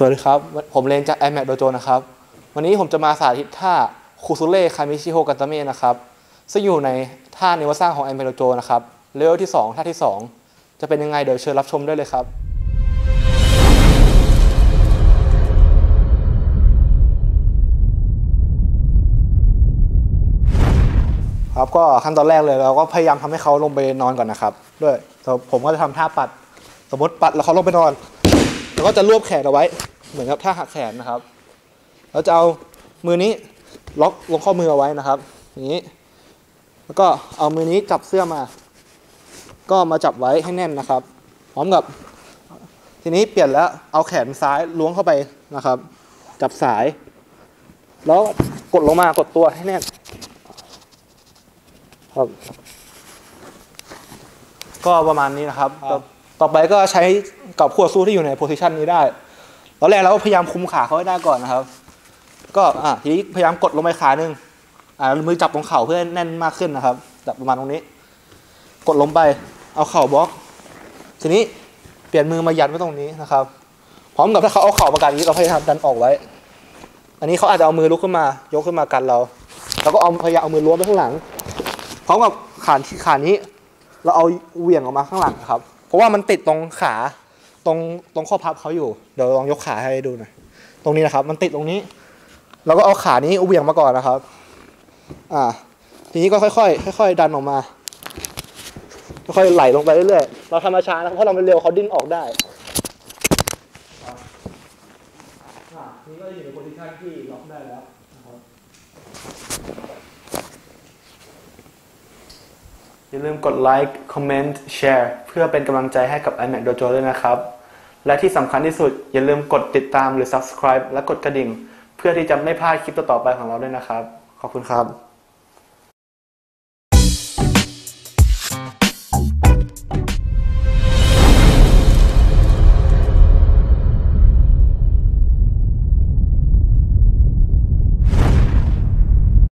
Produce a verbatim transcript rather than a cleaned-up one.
สวัสดีครับผมเรนจาก iMac Dojo นะครับวันนี้ผมจะมาสาธิตท่าคุซุเร่คามิชิโฮกันตาเมะนะครับซึ่งอยู่ในท่าเนวาซ่าของ iMac Dojo นะครับเลเวลที่สองท่าที่สองจะเป็นยังไงเดี๋ยวเชิญรับชมได้เลยครับครับก็ขั้นตอนแรกเลยเราก็พยายามทำให้เขาลงไปนอนก่อนนะครับด้วยผมก็จะทำท่าปัดสมมติปัดแล้วเขาลงไปนอนแล้วก็จะรวบแขนเอาไว้เหมือนกับท่าหักแขนนะครับแล้วจะเอามือนี้ล็อกลงข้อมือเอาไว้นะครับอย่างนี้แล้วก็เอามือนี้จับเสื้อมาก็มาจับไว้ให้แน่นนะครับพร้อมกับทีนี้เปลี่ยนแล้วเอาแขนซ้ายล้วงเข้าไปนะครับจับสายแล้วกดลงมากดตัวให้แน่นครับก็ประมาณนี้นะครับต่อไปก็ใช้กับคู่สู้ที่อยู่ในโพสิชันนี้ได้ตอนแรกเราพยายามคุมขาเขาให้ได้ก่อนนะครับก็อ่ะทีนี้พยายามกดลงไปขาหนึ่งอ่ามือจับตรงเข่าเพื่อแน่นมากขึ้นนะครับจับประมาณตรงนี้กดลงไปเอาเข่าบล็อกทีนี้เปลี่ยนมือมายันไว้ตรงนี้นะครับพร้อมกับถ้าเขาเอาเข่ามากันนี้เราพยายามดันออกไว้อันนี้เขาอาจจะเอามือลุกขึ้นมายกขึ้นมากันเราเราก็เอาพยายามเอามือล้วงไปข้างหลังพร้อมกับขาขานี้เราเอาเหวี่ยงออกมาข้างหลังครับเพราะว่ามันติดตรงขาตรงตรงข้อพับเขาอยู่เดี๋ยวลองยกขาให้ดูหน่อยตรงนี้นะครับมันติดตรงนี้เราก็เอาขานี้เหวี่ยงมาก่อนนะครับอ่าทีนี้ก็ค่อยๆค่อยๆดันออกมาค่อยๆไหลลงไปเรื่อยๆเราทำมาช้านะเพราะเราไปเร็วเขาดิ้นออกได้นี่ก็อยู่ในโพสิชันที่ล็อกได้แล้วอย่าลืมกดไลค์คอมเมนต์แชร์เพื่อเป็นกำลังใจให้กับ iMac Dojo ด้วยนะครับและที่สำคัญที่สุดอย่าลืมกดติดตามหรือ Subscribe และกดกระดิ่งเพื่อที่จะไม่พลาดคลิปต่อๆไปของเราด้วยนะครับขอบคุณครับ